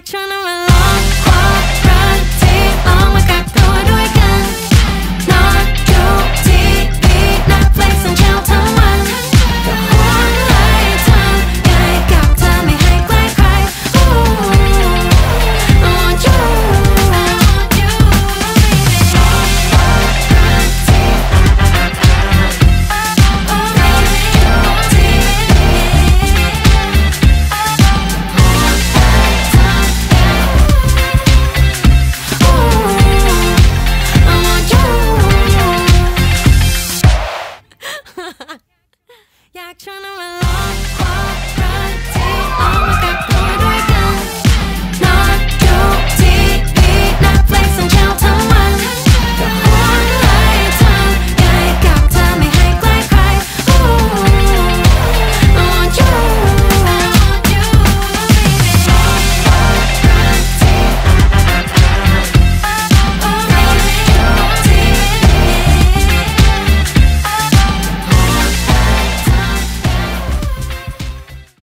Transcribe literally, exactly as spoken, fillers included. like trying to run long, walk, run, take all my crap, throw it away again. Not guilty, Netflix and Channel Time One. The whole lifetime, yeah, you got to me, hate like cry. Ooh, I want you, I want you, baby. Walk, walk, run, take, oh, baby, guilty. Yeah, I'm trying to relax.